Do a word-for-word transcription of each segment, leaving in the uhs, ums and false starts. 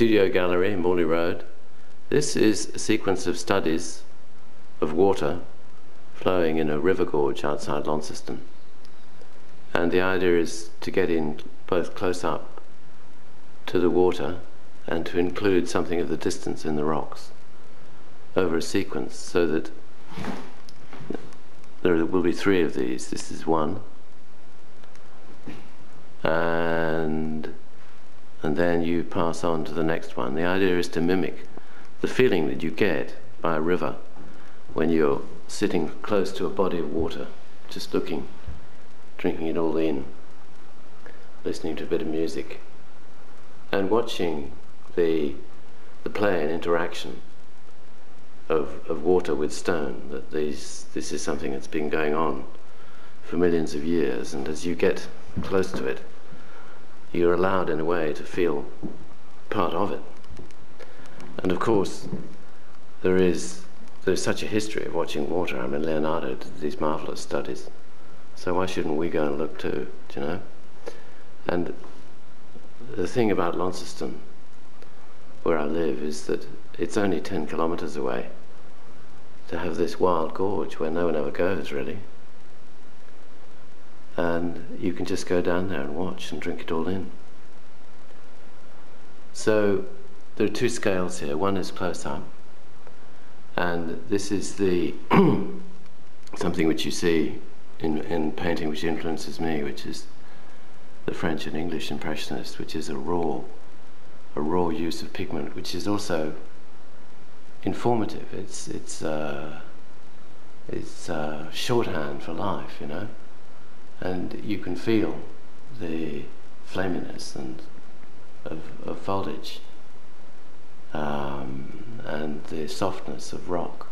Studio Gallery, Morley Road. This is a sequence of studies of water flowing in a river gorge outside Launceston. And the idea is to get in both close up to the water and to include something of the distance in the rocks over a sequence, so that there will be three of these. This is one, and and then you pass on to the next one. The idea is to mimic the feeling that you get by a river when you're sitting close to a body of water, just looking, drinking it all in, listening to a bit of music, and watching the the play and interaction of of water with stone. That these this is something that's been going on for millions of years, and as you get close to it, you're allowed in a way to feel part of it. And of course, there is there's such a history of watching water. I mean, Leonardo did these marvelous studies, so why shouldn't we go and look too, do you know? And the thing about Launceston, where I live, is that it's only ten kilometres away to have this wild gorge where no one ever goes, really. And you can just go down there and watch and drink it all in. So there are two scales here. One is close up, and this is the something which you see in, in painting which influences me, which is the French and English Impressionists, which is a raw a raw use of pigment, which is also informative. It's it's uh, it's uh, shorthand for life, you know. And you can feel the flaminess and of, of foliage, um, and the softness of rock,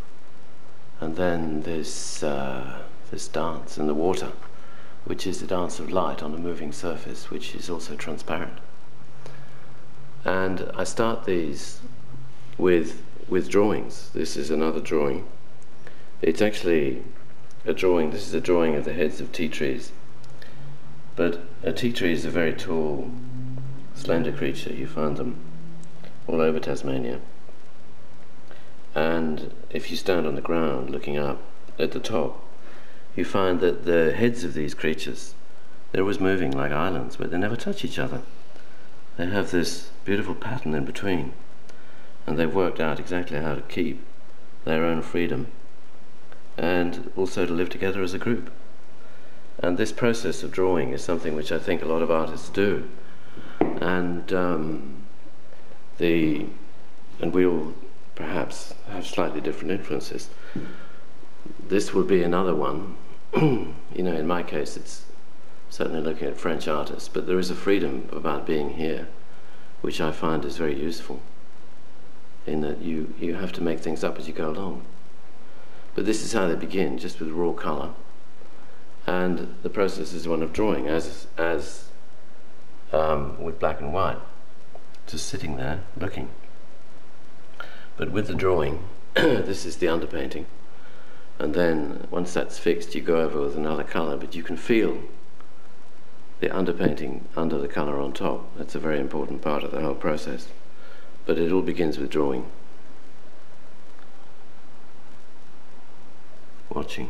and then this uh, this dance in the water, which is the dance of light on a moving surface, which is also transparent. And I start these with with drawings. This is another drawing. It's actually a drawing. This is a drawing of the heads of tea trees. But a tea tree is a very tall, slender creature. You find them all over Tasmania. And if you stand on the ground looking up at the top, you find that the heads of these creatures, they're always moving like islands, but they never touch each other. They have this beautiful pattern in between, and they've worked out exactly how to keep their own freedom and also to live together as a group. And this process of drawing is something which I think a lot of artists do, and um, the and we all perhaps have slightly different influences. This would be another one. You know, in my case, it's certainly looking at French artists, but there is a freedom about being here, which I find is very useful, in that you you have to make things up as you go along. But this is how they begin, just with raw colour. And the process is one of drawing, as as um, with black and white, just sitting there looking. But with the drawing, this is the underpainting, and then once that's fixed, you go over with another colour. But you can feel the underpainting under the colour on top. That's a very important part of the whole process. But it all begins with drawing, watching.